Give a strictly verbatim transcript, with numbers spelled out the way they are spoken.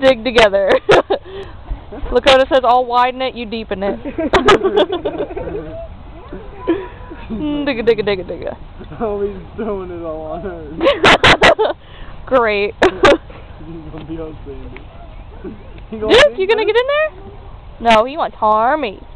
Dig together. Lakota says, I'll widen it, you deepen it. Digga, digga, digga, digga. Oh, he's doing it all on her. Great. He's gonna be all sandy. Duke, you gonna get in there? No, he wants Harmy.